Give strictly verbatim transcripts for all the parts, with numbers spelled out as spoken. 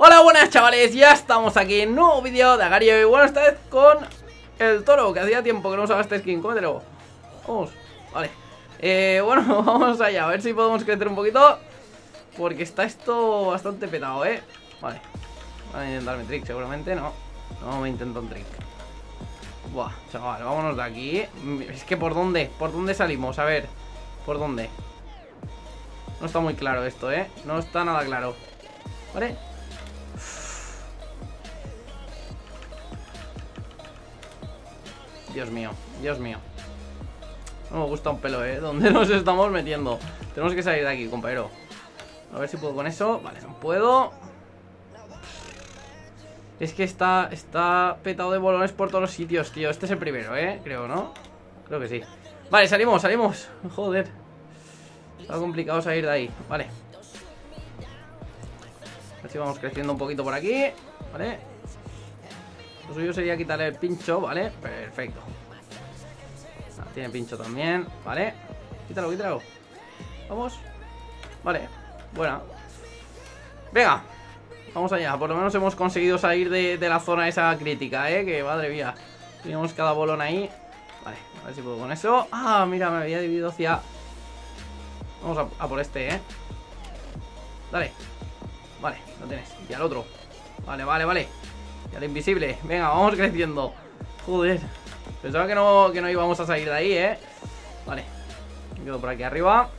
Hola, buenas chavales, ya estamos aquí en un nuevo vídeo de Agar punto i o. Y bueno, esta vez con el toro, que hacía tiempo que no usaba este skin. Cómetelo. Vamos, vale. Eh, bueno, vamos allá, a ver si podemos crecer un poquito, porque está esto bastante petado, eh. Vale, van a intentarme trick, seguramente, no. No me intento un trick. Buah, chaval, vámonos de aquí. Es que por dónde, por dónde salimos, a ver. Por dónde. No está muy claro esto, eh. No está nada claro. Vale. Dios mío, Dios mío. No me gusta un pelo, ¿eh? ¿Dónde nos estamos metiendo? Tenemos que salir de aquí, compañero. A ver si puedo con eso. Vale, no puedo. Es que está, está petado de bolones por todos los sitios, tío. Este es el primero, ¿eh? Creo, ¿no? Creo que sí. Vale, salimos, salimos. Joder. Está complicado salir de ahí. Vale. A ver si vamos creciendo un poquito por aquí. Vale. Lo suyo sería quitarle el pincho, ¿vale? Perfecto. Ah, tiene pincho también, ¿vale? Quítalo, quítalo. Vamos. Vale, buena. Venga, vamos allá. Por lo menos hemos conseguido salir de, de la zona esa crítica, ¿eh? Que madre mía. Teníamos cada bolón ahí. Vale, a ver si puedo con eso. Ah, mira, me había dividido hacia... Vamos a, a por este, ¿eh? Dale. Vale, lo tienes. Y al otro. Vale, vale, vale. Y al invisible, venga, vamos creciendo. Joder, pensaba que no, que no íbamos a salir de ahí, eh. Vale, me quedo por aquí arriba.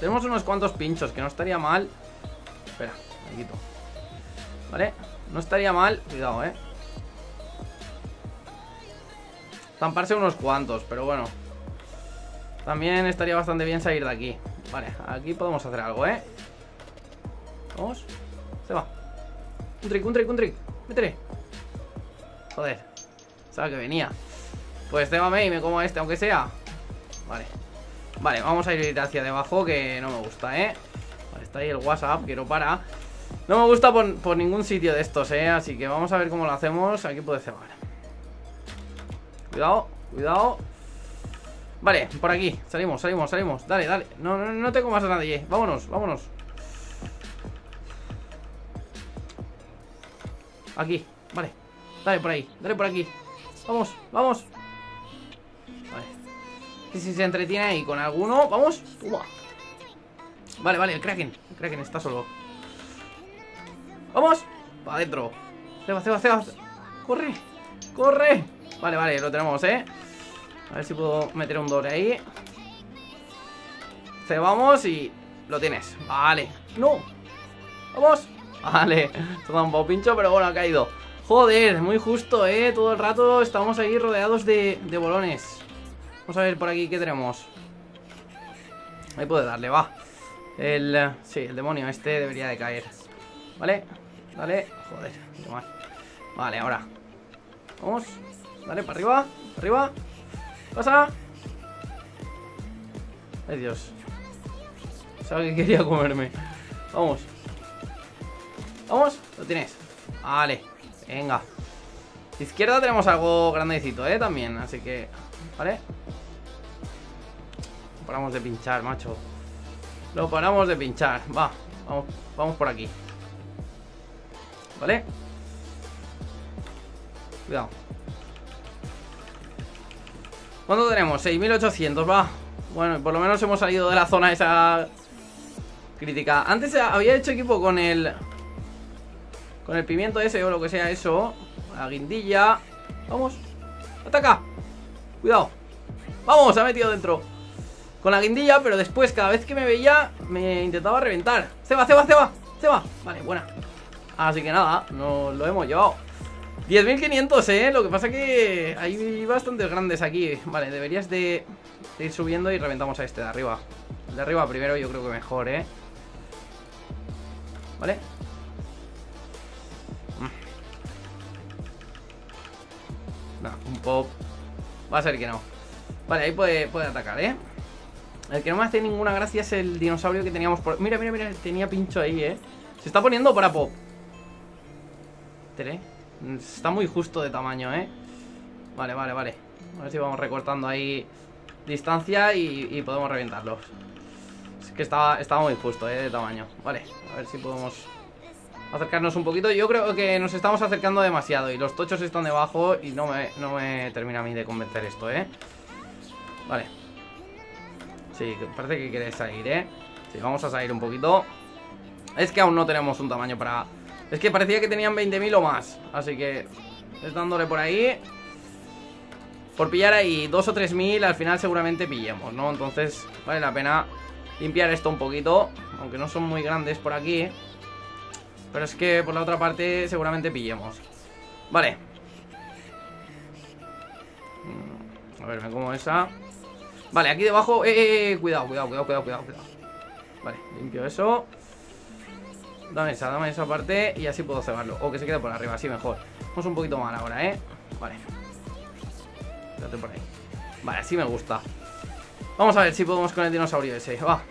Tenemos unos cuantos pinchos, que no estaría mal. Espera, me quito. Vale, no estaría mal. Cuidado, eh. Estamparse unos cuantos, pero bueno. También estaría bastante bien salir de aquí. Vale, aquí podemos hacer algo, eh. Vamos, se va. Un trick, un trick, un trick. Métele. Joder, sabía que venía. Pues témame y me como este, aunque sea. Vale. Vale, vamos a ir hacia debajo, que no me gusta, ¿eh? Vale, está ahí el WhatsApp, que no para. No me gusta por, por ningún sitio de estos, ¿eh? Así que vamos a ver cómo lo hacemos. Aquí puede cebar. Cuidado, cuidado. Vale, por aquí. Salimos, salimos, salimos. Dale, dale. No, no, no te comas a nadie, ¿eh? Vámonos, vámonos. Aquí, vale, dale por ahí, dale por aquí. Vamos, vamos. Vale. Que si se entretiene ahí con alguno, vamos. Uah. Vale, vale, el Kraken. El Kraken está solo. Vamos, para adentro. Se va, se va, se va. Corre, corre. Vale, vale, lo tenemos, eh. A ver si puedo meter un doble ahí. Cebamos y lo tienes. Vale, no. Vamos. Vale, se da un poco pincho, pero bueno, ha caído. Joder, muy justo, eh. Todo el rato estamos ahí rodeados de, de bolones. Vamos a ver por aquí qué tenemos. Ahí puede darle, va. El... sí, el demonio este debería de caer. Vale, dale. Joder, qué mal. Vale, ahora. Vamos. Dale, para arriba, para arriba. Pasa. Ay, Dios. Sabe que quería comerme. Vamos. Vamos, lo tienes. Vale, venga. Izquierda tenemos algo grandecito, eh, también, así que... Vale. Lo paramos de pinchar, macho. Lo paramos de pinchar, va. Vamos, vamos por aquí. Vale. Cuidado. ¿Cuánto tenemos? seis mil ochocientos, va. Bueno, por lo menos hemos salido de la zona esa crítica. Antes había hecho equipo con el... con el pimiento ese o lo que sea eso. La guindilla. Vamos. Ataca. Cuidado. Vamos, se ha metido dentro. Con la guindilla, pero después cada vez que me veía me intentaba reventar. Se va, se va, se va. Se va. Vale, buena. Así que nada, nos lo hemos llevado. diez mil quinientos, eh. Lo que pasa que hay bastantes grandes aquí. Vale, deberías de, de ir subiendo y reventamos a este de arriba. El de arriba primero yo creo que mejor, eh. Vale. No, un pop. Va a ser que no. Vale, ahí puede, puede atacar, ¿eh? El que no me hace ninguna gracia es el dinosaurio que teníamos por... Mira, mira, mira, tenía pincho ahí, ¿eh? Se está poniendo para pop. Tele. Está muy justo de tamaño, ¿eh? Vale, vale, vale. A ver si vamos recortando ahí distancia y, y podemos reventarlos. Es que estaba, estaba muy justo, ¿eh? De tamaño. Vale, a ver si podemos acercarnos un poquito. Yo creo que nos estamos acercando demasiado y los tochos están debajo y no me, no me termina a mí de convencer esto, ¿eh? Vale. Sí, parece que queréis salir, ¿eh? Sí, vamos a salir un poquito. Es que aún no tenemos un tamaño para... Es que parecía que tenían veinte mil o más. Así que... es dándole por ahí. Por pillar ahí dos o tres mil al final seguramente pillemos, ¿no? Entonces vale la pena limpiar esto un poquito. Aunque no son muy grandes por aquí. Pero es que por la otra parte seguramente pillemos. Vale. A ver, me como esa. Vale, aquí debajo... Eh, eh, eh, cuidado, cuidado, cuidado, cuidado, cuidado, cuidado. Vale, limpio eso. Dame esa, dame esa parte y así puedo cebarlo. O que se quede por arriba, así mejor. Vamos un poquito mal ahora, ¿eh? Vale. Quédate por ahí. Vale, así me gusta. Vamos a ver si podemos con el dinosaurio ese. Va.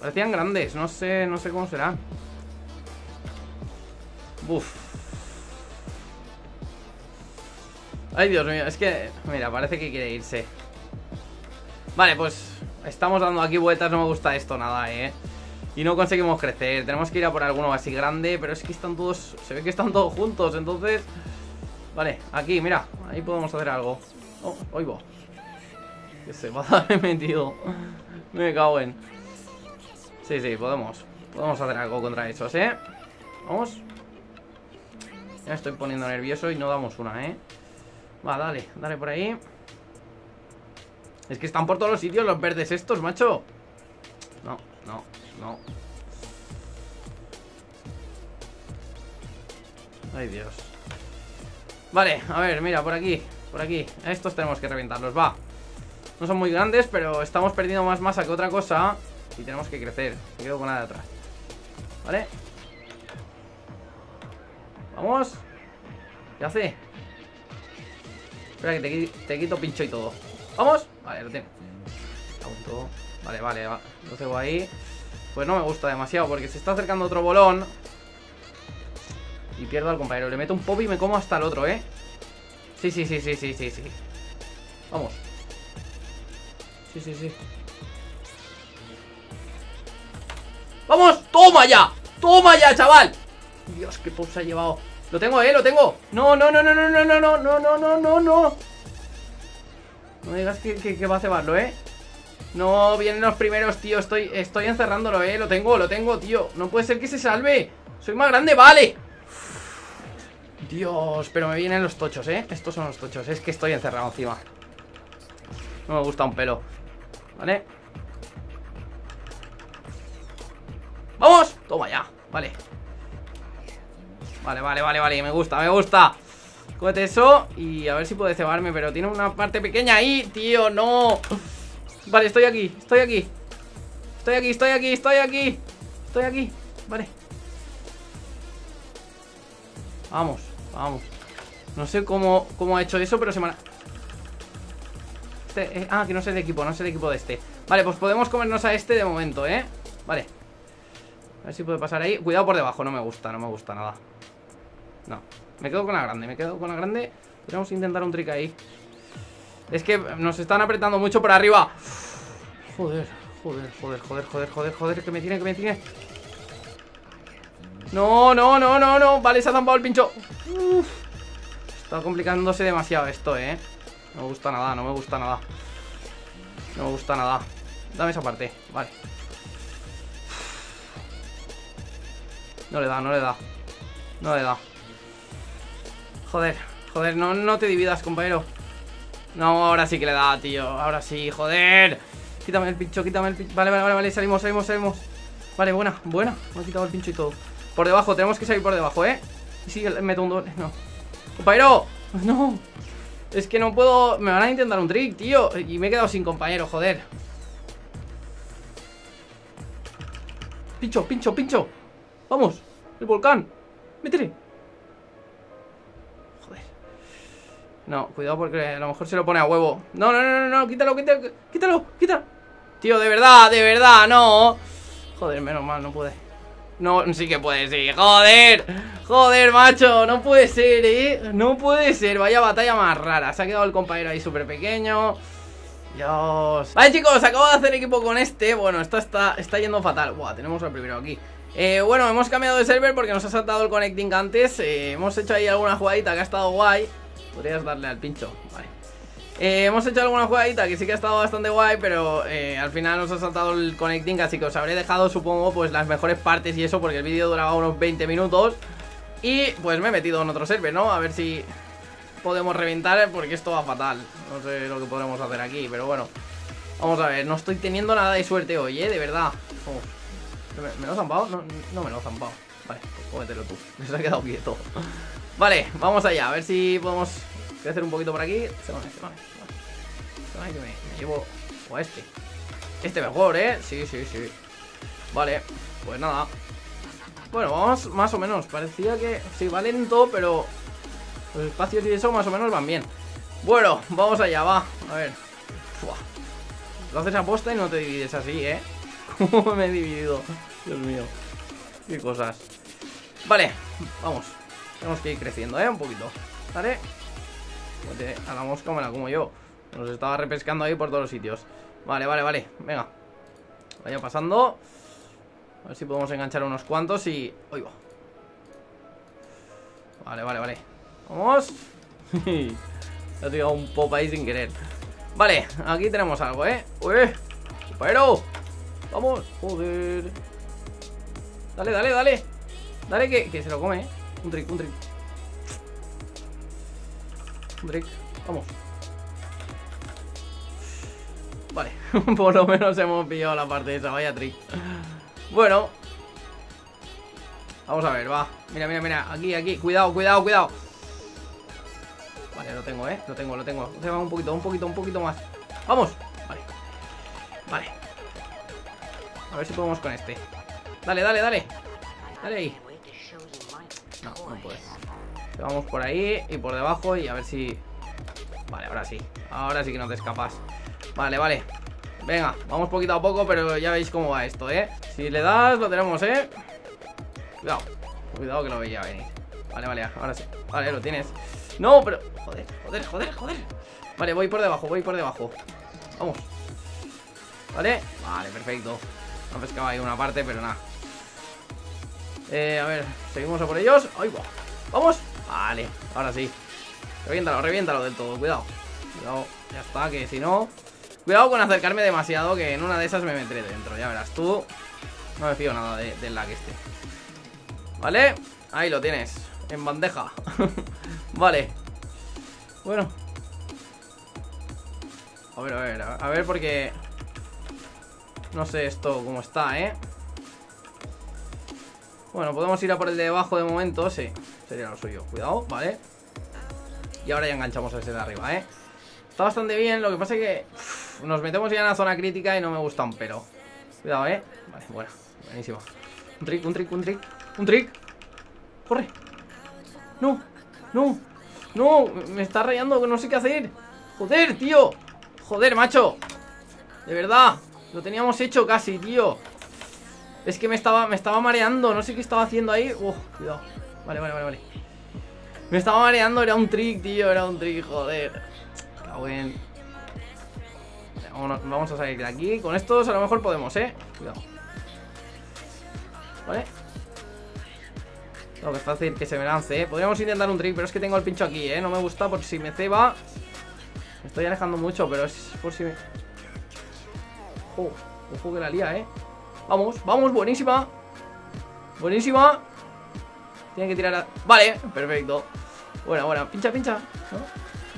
Parecían grandes, no sé, no sé cómo será. Uf. Ay, Dios mío, es que... Mira, parece que quiere irse. Vale, pues... Estamos dando aquí vueltas, no me gusta esto nada, ¿eh? Y no conseguimos crecer, tenemos que ir a por alguno así grande. Pero es que están todos, se ve que están todos juntos, entonces... Vale, aquí, mira, ahí podemos hacer algo. Oh, oigo. Que se va a haber metido. Me cago en... Sí, sí, podemos. Podemos hacer algo contra esos, ¿eh? Vamos. Ya me estoy poniendo nervioso y no damos una, ¿eh? Va, dale, dale por ahí. Es que están por todos los sitios los verdes estos, macho. No, no. No. Ay, Dios. Vale, a ver, mira, por aquí. Por aquí, a estos tenemos que reventarlos, va. No son muy grandes, pero estamos perdiendo más masa que otra cosa. Y tenemos que crecer, me quedo con la de atrás. Vale. Vamos. ¿Qué hace? Espera que te, te quito pincho y todo. Vamos. Vale, lo tengo. Vale, vale, va. Lo tengo ahí. Pues no me gusta demasiado porque se está acercando otro bolón. Y pierdo al compañero. Le meto un pop y me como hasta el otro, ¿eh? Sí, sí, sí, sí, sí, sí, sí. Vamos. Sí, sí, sí. ¡Vamos! ¡Toma ya! ¡Toma ya, chaval! Dios, qué pop se ha llevado. Lo tengo, ¿eh? Lo tengo. No, no, no, no, no, no, no, no, no, no, no, no, no. No digas que, que, que va a cebarlo, ¿eh? No, vienen los primeros, tío. Estoy, estoy encerrándolo, eh. Lo tengo, lo tengo, tío. No puede ser que se salve. Soy más grande, vale. Dios, pero me vienen los tochos, eh. Estos son los tochos. Es que estoy encerrado encima. No me gusta un pelo. Vale. ¡Vamos! Toma ya, vale. Vale, vale, vale, vale. Me gusta, me gusta. Cógete eso y a ver si puede cebarme. Pero tiene una parte pequeña ahí, tío. No. Vale, estoy aquí, estoy aquí. Estoy aquí, estoy aquí, estoy aquí. Estoy aquí, vale. Vamos, vamos. No sé cómo, cómo ha hecho eso, pero se me ha... Este, eh, ah, que no sé de equipo, no sé de equipo de este. Vale, pues podemos comernos a este de momento, ¿eh? Vale. A ver si puede pasar ahí. Cuidado por debajo, no me gusta, no me gusta nada. No, me quedo con la grande, me quedo con la grande. Podríamos intentar un trick ahí. Es que nos están apretando mucho por arriba. Joder, joder, joder, joder, joder, joder, joder. Que me tiene, que me tiene. No, no, no, no, no. Vale, se ha zampado el pincho. Uf. Está complicándose demasiado esto, eh. No me gusta nada, no me gusta nada. No me gusta nada. Dame esa parte, vale. No le da, no le da. No le da. Joder, joder, no, no te dividas, compañero. No, ahora sí que le da, tío. Ahora sí, joder. Quítame el pincho, quítame el pincho. Vale, vale, vale, vale, salimos, salimos, salimos. Vale, buena, buena. Me ha quitado el pincho y todo. Por debajo, tenemos que salir por debajo, ¿eh? Y sí, meto un doble, no. ¡Compañero! No. Es que no puedo... Me van a intentar un trick, tío. Y me he quedado sin compañero, joder. Pincho, pincho, pincho. Vamos, el volcán. Métele. No, cuidado porque a lo mejor se lo pone a huevo. No, no, no, no, no, quítalo, quítalo, quítalo, quítalo. Tío, de verdad, de verdad, no. Joder, menos mal, no puede. No, sí que puede, sí, joder. Joder, macho, no puede ser, eh. No puede ser, vaya batalla más rara. Se ha quedado el compañero ahí súper pequeño. Dios. Vale, chicos, acabo de hacer equipo con este. Bueno, esto está, está yendo fatal. Buah, tenemos al primero aquí. Eh, bueno, hemos cambiado de server porque nos ha saltado el connecting antes. Eh, hemos hecho ahí alguna jugadita que ha estado guay. Podrías darle al pincho, vale. Eh, hemos hecho alguna jugadita que sí que ha estado bastante guay, pero eh, al final nos ha saltado el connecting, así que os habré dejado, supongo, pues las mejores partes y eso, porque el vídeo duraba unos veinte minutos. Y pues me he metido en otro server, ¿no? A ver si podemos reventar, porque esto va fatal. No sé lo que podremos hacer aquí, pero bueno. Vamos a ver, no estoy teniendo nada de suerte hoy, ¿eh? De verdad. Oh. ¿Me, ¿Me lo he zampado? No, no me lo he zampado. Vale, pues cómetelo tú. Me se ha quedado quieto. Vale, vamos allá, a ver si podemos... Voy a hacer un poquito por aquí. Se van, se van, se van, que me, me llevo. O a este. Este mejor, ¿eh? Sí, sí, sí. Vale, pues nada. Bueno, vamos más o menos. Parecía que sí, va lento, pero los espacios y eso más o menos van bien. Bueno, vamos allá, va. A ver. Uah. Lo haces a posta y no te divides así, ¿eh? ¿Cómo me he dividido? Dios mío. Qué cosas. Vale, vamos. Tenemos que ir creciendo, ¿eh? Un poquito. Vale. A la mosca me la como yo. Nos estaba repescando ahí por todos los sitios. Vale, vale, vale, venga. Vaya pasando. A ver si podemos enganchar unos cuantos y... ¡Uy, va! Vale, vale, vale. ¡Vamos! He tirado un pop ahí sin querer. Vale, aquí tenemos algo, ¿eh? ¡Uy! ¡Pero! ¡Vamos! ¡Joder! Dale, dale, dale. Dale que, que se lo come, ¿eh? Un trick, un trick Drake. Vamos. Vale, por lo menos hemos pillado la parte de esa. Vaya trick. Bueno, vamos a ver, va. Mira, mira, mira, aquí, aquí, cuidado, cuidado, cuidado. Vale, lo tengo, eh, lo tengo, lo tengo. Se va un poquito, un poquito, un poquito más. Vamos, vale. Vale. A ver si podemos con este. Dale, dale, dale. Dale ahí. No, no puedes. Vamos por ahí y por debajo y a ver si... Vale, ahora sí. Ahora sí que no te escapas. Vale, vale. Venga, vamos poquito a poco, pero ya veis cómo va esto, ¿eh? Si le das, lo tenemos, ¿eh? Cuidado. Cuidado que lo veía venir. Vale, vale, ahora sí. Vale, lo tienes. No, pero... Joder, joder, joder, joder. Vale, voy por debajo, voy por debajo. Vamos. Vale. Vale, perfecto. No pescaba ahí una parte, pero nada. Eh, a ver, seguimos a por ellos. ¡Ay, guau! ¡Vamos! Vale, ahora sí. Reviéntalo, reviéntalo del todo, cuidado. Cuidado, ya está, que si no... Cuidado con acercarme demasiado, que en una de esas me meteré dentro, ya verás tú. No me fío nada de, del lag este. Vale, ahí lo tienes. En bandeja. Vale. Bueno. A ver, a ver, a ver porque... No sé esto cómo está, ¿eh? Bueno, podemos ir a por el de debajo de momento, sí. Sería lo suyo, cuidado, vale. Y ahora ya enganchamos a ese de arriba, eh. Está bastante bien, lo que pasa es que uff, nos metemos ya en la zona crítica y no me gusta un pero. Cuidado, eh. Vale, buena, buenísima. Un trick, un trick, un trick, un trick. Corre. No, no, no. Me está rayando que no sé qué hacer. Joder, tío. Joder, macho. De verdad, lo teníamos hecho casi, tío. Es que me estaba, me estaba mareando, no sé qué estaba haciendo ahí. Uf, cuidado. Vale, vale, vale, vale. Me estaba mareando, era un trick, tío, era un trick, joder. Cago en... Vamos a salir de aquí. Con estos a lo mejor podemos, eh. Cuidado. Vale. Lo que es fácil que se me lance, eh. Podríamos intentar un trick, pero es que tengo el pincho aquí, eh. No me gusta por si me ceba. Me estoy alejando mucho, pero es por si me... Oh, ojo que la lía, eh. Vamos, vamos, buenísima. Buenísima. Tienen que tirar a... Vale, perfecto. Buena, buena, pincha, pincha, ¿no?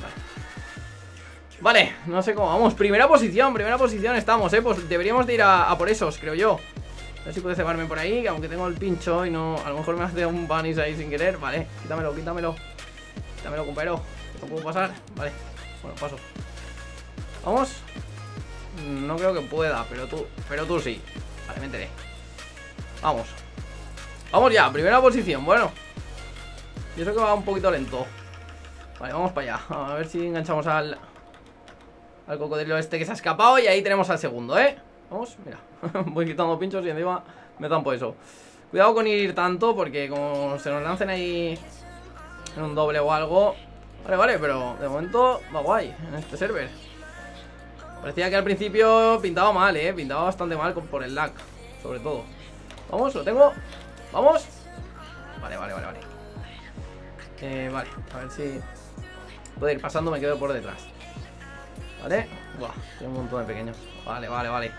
Vale. Vale, no sé cómo vamos. Primera posición, primera posición estamos, eh. Pues deberíamos de ir a, a por esos, creo yo. A ver si puede cebarme por ahí, que aunque tengo el pincho y no... A lo mejor me hace un vanish ahí sin querer. Vale, quítamelo, quítamelo. Quítamelo, compañero. No puedo pasar, vale. Bueno, paso. Vamos. No creo que pueda, pero tú... Pero tú sí. Vale, me enteré. Vamos. Vamos ya, primera posición, bueno. Y eso que va un poquito lento. Vale, vamos para allá. A ver si enganchamos al Al cocodrilo este que se ha escapado. Y ahí tenemos al segundo, eh. Vamos, mira. Voy quitando pinchos y encima me tampo eso. Cuidado con ir tanto, porque como se nos lancen ahí en un doble o algo. Vale, vale, pero de momento va guay en este server. Parecía que al principio pintaba mal, eh. Pintaba bastante mal por el lag, sobre todo. Vamos, lo tengo. Vamos. Vale, vale, vale, vale. Eh, vale, a ver si puedo ir pasando, me quedo por detrás. Vale. Buah, tengo un montón de pequeños. Vale, vale, vale.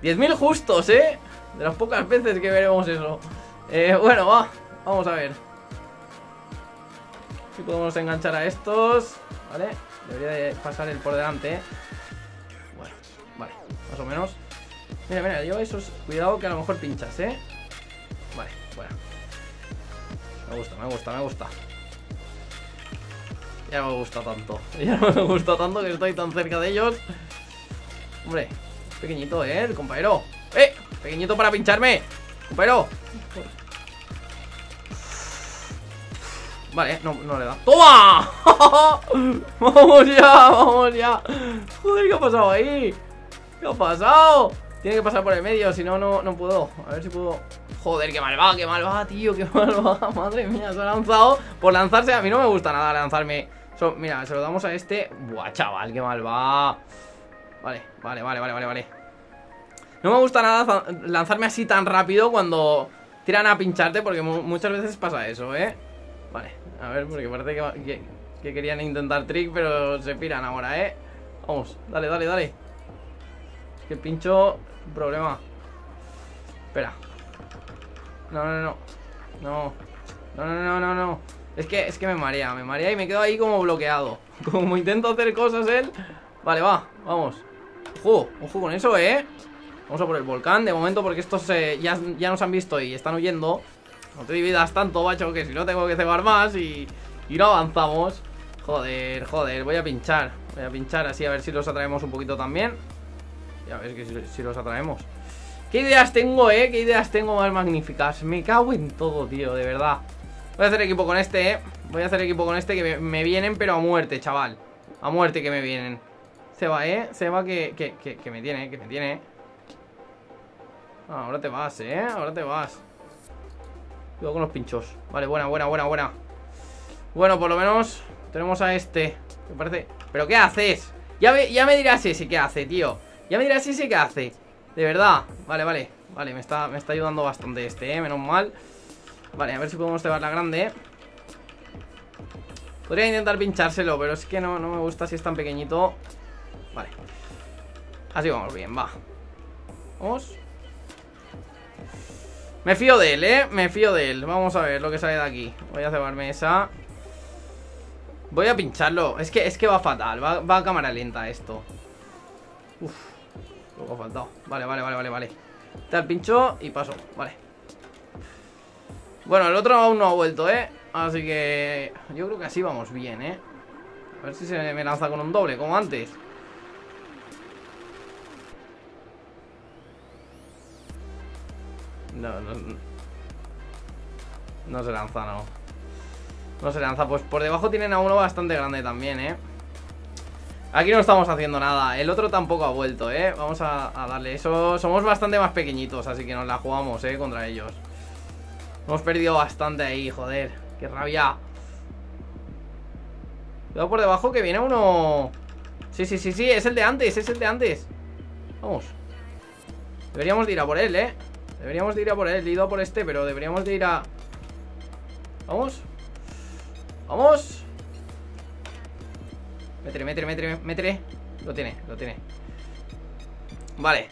diez mil justos, eh. De las pocas veces que veremos eso. Eh, bueno, va. Vamos a ver si podemos enganchar a estos. Vale, debería de pasar el por delante, eh. Bueno, vale, más o menos. Mira, mira, yo esos, cuidado que a lo mejor pinchas, eh. Vale, bueno. Me gusta, me gusta, me gusta. Ya no me gusta tanto. Ya no me gusta tanto que estoy tan cerca de ellos. Hombre, pequeñito, eh, el compañero. ¡Eh! Pequeñito para pincharme. Compañero. Vale, no, no le da. ¡Toma! ¡Vamos ya! ¡Vamos ya! Joder, ¿qué ha pasado ahí? ¿Qué ha pasado? Tiene que pasar por el medio, si no, no, no puedo. A ver si puedo. Joder, qué mal va, qué mal va, tío, qué mal va. Madre mía, se ha lanzado. Por lanzarse, a mí no me gusta nada lanzarme. So, mira, se lo damos a este. Buah, chaval, qué mal va. Vale, vale, vale, vale, vale, vale. No me gusta nada lanzarme así tan rápido cuando tiran a pincharte, porque muchas veces pasa eso, ¿eh? Vale, a ver, porque parece que, que, que querían intentar trick, pero se piran ahora, ¿eh? Vamos, dale, dale, dale. Es que pincho, problema. Espera. No, no, no. No, no, no, no, no. Es que, es que me marea, me marea y me quedo ahí como bloqueado. Como intento hacer cosas él. Vale, va, vamos. Ojo, ojo con eso, ¿eh? Vamos a por el volcán de momento porque estos eh, ya, ya nos han visto y están huyendo. No te dividas tanto, macho, que si no tengo que cebar más y, y no avanzamos. Joder, joder, voy a pinchar. Voy a pinchar así a ver si los atraemos un poquito también. Ya ves que si, si los atraemos. ¿Qué ideas tengo, eh? ¿Qué ideas tengo más magníficas? Me cago en todo, tío, de verdad. Voy a hacer equipo con este, eh. Voy a hacer equipo con este que me, me vienen, pero a muerte, chaval. A muerte que me vienen. Se va, eh. Se va que, que, que, que me tiene, que me tiene. Ah, ahora te vas, eh. Ahora te vas. Cuidado con los pinchos. Vale, buena, buena, buena, buena. Bueno, por lo menos tenemos a este. Me parece... ¿Pero qué haces? Ya me, ya me dirás ese qué hace, tío. Ya me dirás ese qué hace. De verdad. Vale, vale. Vale, me está, me está ayudando bastante este, eh. Menos mal. Vale, a ver si podemos cebar la grande, eh. Podría intentar pinchárselo, pero es que no, no me gusta si es tan pequeñito. Vale. Así vamos bien, va. Vamos. Me fío de él, eh, me fío de él. Vamos a ver lo que sale de aquí. Voy a cebarme esa. Voy a pincharlo, es que, es que va fatal. Va, va a cámara lenta esto. Uf, lo que ha faltado. Vale, vale, vale, vale, vale. Tal pincho y paso, vale. Bueno, el otro aún no ha vuelto, eh. Así que yo creo que así vamos bien, eh. A ver si se me lanza con un doble, como antes. No, no, no se lanza, no. No se lanza, pues por debajo tienen a uno bastante grande también, eh. Aquí no estamos haciendo nada. El otro tampoco ha vuelto, eh. Vamos a, a darle eso. Somos bastante más pequeñitos, así que nos la jugamos, eh, contra ellos. Hemos perdido bastante ahí, joder. Qué rabia. Cuidado por debajo que viene uno. Sí, sí, sí, sí, es el de antes, es el de antes. Vamos. Deberíamos de ir a por él, eh. Deberíamos de ir a por él, he ido a por este, pero deberíamos de ir a... Vamos. Vamos. Métele, métele, métele, métele. Lo tiene, lo tiene. Vale.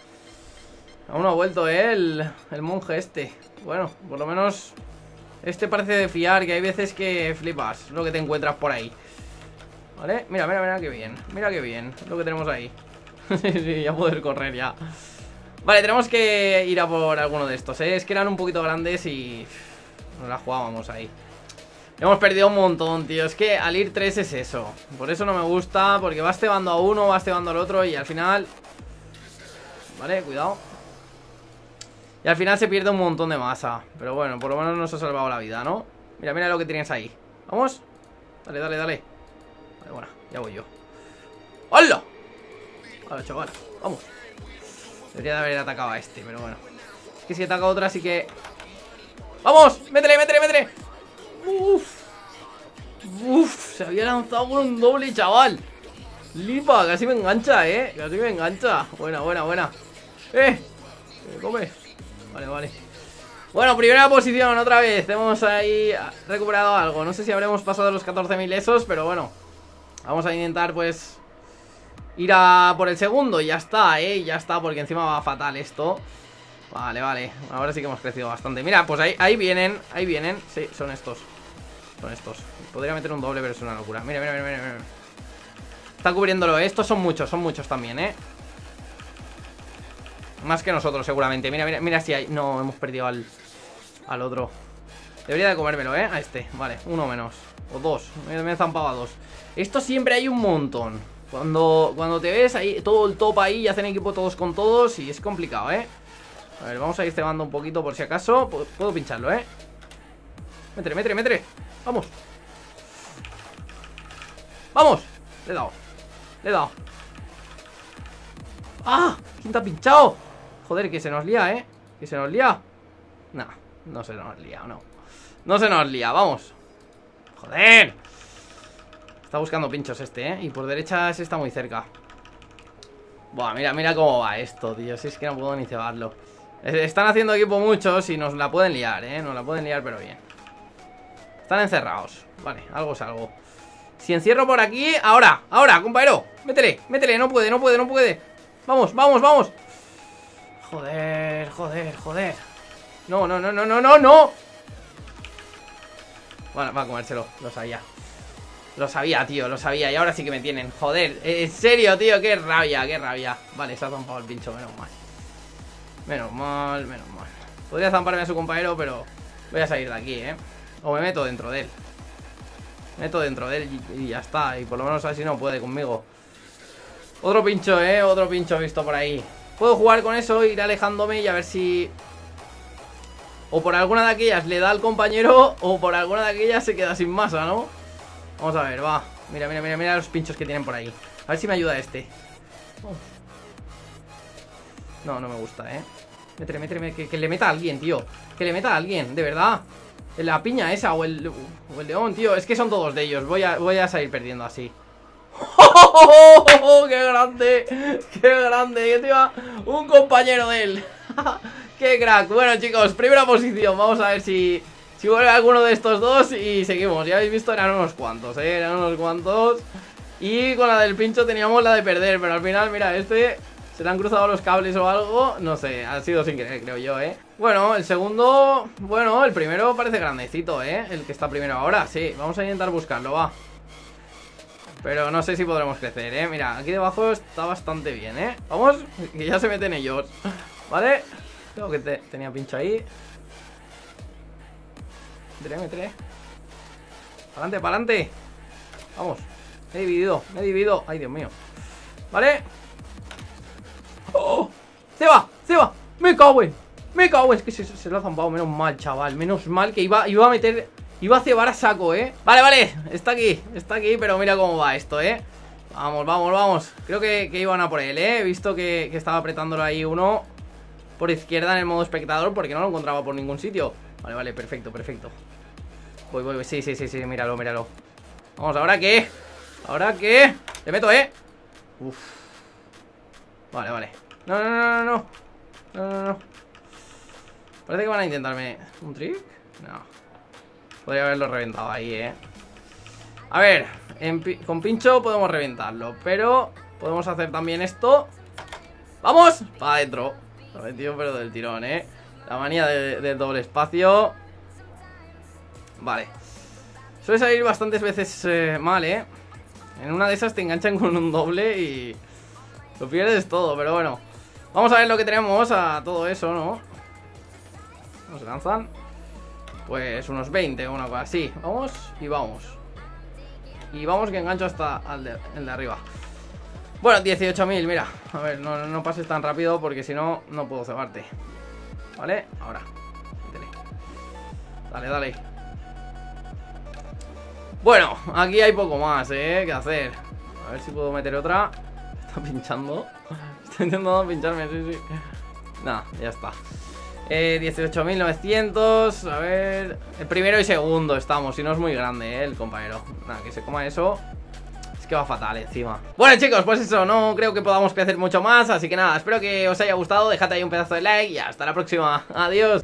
Aún no ha vuelto, eh, el, el monje este. Bueno, por lo menos este parece de fiar, que hay veces que flipas lo que te encuentras por ahí. Vale, mira, mira, mira qué bien. Mira qué bien lo que tenemos ahí. Sí, sí, ya poder correr ya. Vale, tenemos que ir a por alguno de estos, ¿eh? Es que eran un poquito grandes y nos la jugábamos ahí. Hemos perdido un montón, tío. Es que al ir tres es eso. Por eso no me gusta, porque vas cebando a uno, vas cebando al otro y al final... Vale, cuidado. Y al final se pierde un montón de masa. Pero bueno, por lo menos nos ha salvado la vida, ¿no? Mira, mira lo que tienes ahí. ¿Vamos? Dale, dale, dale. Vale, bueno, ya voy yo. ¡Hola! Vale, chaval, vamos. Debería de haber atacado a este, pero bueno. Es que si ataca a otra, así que... ¡Vamos! ¡Métele, métele, métele! ¡Uf! ¡Uf! Se había lanzado por un doble, chaval. Lipa, casi me engancha, eh. Casi me engancha. Buena, buena, buena. ¡Eh! ¡Me come! Vale, vale. Bueno, primera posición otra vez. Hemos ahí recuperado algo. No sé si habremos pasado los catorce mil esos, pero bueno, vamos a intentar pues ir a por el segundo. Ya está, eh, ya está, porque encima va fatal esto. Vale, vale, ahora sí que hemos crecido bastante. Mira, pues ahí, ahí vienen, ahí vienen. Sí, son estos, son estos. Podría meter un doble, pero es una locura. Mira, mira, mira, mira, mira. Está cubriéndolo, eh. Estos son muchos, son muchos también, eh. Más que nosotros seguramente. Mira, mira, mira si hay... No, hemos perdido al, al otro. Debería de comérmelo, ¿eh? A este, vale, uno menos. O dos, me, me he zampado a dos. Esto siempre hay un montón. Cuando, cuando te ves ahí, todo el top ahí, y hacen equipo todos con todos, y es complicado, ¿eh? A ver, vamos a ir cebando un poquito por si acaso. P puedo pincharlo, ¿eh? Métele, métele, métele. Vamos. Vamos. Le he dado. Le he dado. ¡Ah! ¿Quién te ha pinchado? Joder, que se nos lía, ¿eh? ¿Que se nos lía? Nah, no se nos lía, no. No se nos lía, vamos. ¡Joder! Está buscando pinchos este, ¿eh? Y por derecha se está muy cerca. Buah, mira, mira cómo va esto, tío. Si es que no puedo ni cebarlo. Están haciendo equipo muchos y nos la pueden liar, ¿eh? Nos la pueden liar, pero bien. Están encerrados. Vale, algo es algo. Si encierro por aquí... ¡Ahora! ¡Ahora, compañero! ¡Métele! ¡Métele! ¡No puede, no puede, no puede! ¡Vamos, vamos, vamos! Joder, joder, joder. No, no, no, no, no, no, no. Bueno, va a comérselo, lo sabía. Lo sabía, tío, lo sabía. Y ahora sí que me tienen, joder. En serio, tío, qué rabia, qué rabia. Vale, se ha zampado el pincho, menos mal. Menos mal, menos mal. Podría zamparme a su compañero, pero voy a salir de aquí, eh. O me meto dentro de él. Me meto dentro de él y, y ya está. Y por lo menos así no puede conmigo. Otro pincho, eh, otro pincho visto por ahí. Puedo jugar con eso, ir alejándome y a ver si... O por alguna de aquellas le da al compañero, o por alguna de aquellas se queda sin masa, ¿no? Vamos a ver, va. Mira, mira, mira, mira los pinchos que tienen por ahí. A ver si me ayuda este. No, no me gusta, eh. Métele, métele, que, que le meta a alguien, tío. Que le meta a alguien, de verdad. La piña esa o el, o el león, tío. Es que son todos de ellos, voy a, voy a salir perdiendo así. ¡Oh, oh, oh, oh! ¡Qué grande! ¡Qué grande! Que encima un compañero de él. ¡Qué crack! Bueno, chicos, primera posición. Vamos a ver si, si vuelve alguno de estos dos. Y seguimos, ya habéis visto, eran unos cuantos, ¿eh? Eran unos cuantos. Y con la del pincho teníamos la de perder. Pero al final, mira, este... Se le han cruzado los cables o algo. No sé, ha sido sin querer, creo yo, ¿eh? Bueno, el segundo... Bueno, el primero parece grandecito, ¿eh? El que está primero ahora, sí. Vamos a intentar buscarlo, va. Pero no sé si podremos crecer, eh. Mira, aquí debajo está bastante bien, eh. Vamos, que ya se meten ellos. Vale, creo que te, tenía pincho ahí. Métele, métele. Pa'lante, pa'lante. Vamos, me he dividido, me he dividido. Ay, Dios mío. Vale. ¡Oh! ¡Se va! ¡Se va! ¡Me cago en! ¡Me cago en! Es que se, se lo ha zampado, menos mal, chaval. Menos mal que iba, iba a meter... Iba a cebar a saco, ¿eh? Vale, vale, está aquí, está aquí, pero mira cómo va esto, ¿eh? Vamos, vamos, vamos. Creo que, que iban a por él, ¿eh? He visto que, que estaba apretándolo ahí uno por izquierda en el modo espectador porque no lo encontraba por ningún sitio. Vale, vale, perfecto, perfecto. Voy, voy, voy, sí, sí, sí, sí, míralo, míralo. Vamos, ¿ahora qué? ¿Ahora qué? Le meto, ¿eh? Uf. Vale, vale. No, no, no, no, no. No, no, no. Parece que van a intentarme... ¿Un trick? No. Podría haberlo reventado ahí, eh. A ver, en pi con pincho podemos reventarlo, pero podemos hacer también esto. ¡Vamos! Para adentro. Lo he metido, pero del tirón, eh. La manía del de doble espacio. Vale. Suele salir bastantes veces eh, mal, eh. En una de esas te enganchan con un doble y lo pierdes todo, pero bueno. Vamos a ver lo que tenemos a todo eso, ¿no? Nos lanzan. Pues unos veinte o una cosa así. Vamos y vamos. Y vamos que engancho hasta al de, el de arriba. Bueno, dieciocho mil, mira. A ver, no, no pases tan rápido porque si no, no puedo cebarte. ¿Vale? Ahora. Dale, dale. Bueno, aquí hay poco más, ¿eh? Que hacer. A ver si puedo meter otra. Está pinchando. Está intentando pincharme, sí, sí. Nada, ya está. Eh, dieciocho mil novecientos. A ver... El primero y segundo estamos. Si no es muy grande, eh, el compañero. Nada, que se coma eso. Es que va fatal encima. Bueno, chicos, pues eso. No creo que podamos crecer mucho más. Así que nada, espero que os haya gustado. Dejad ahí un pedazo de like y hasta la próxima. Adiós.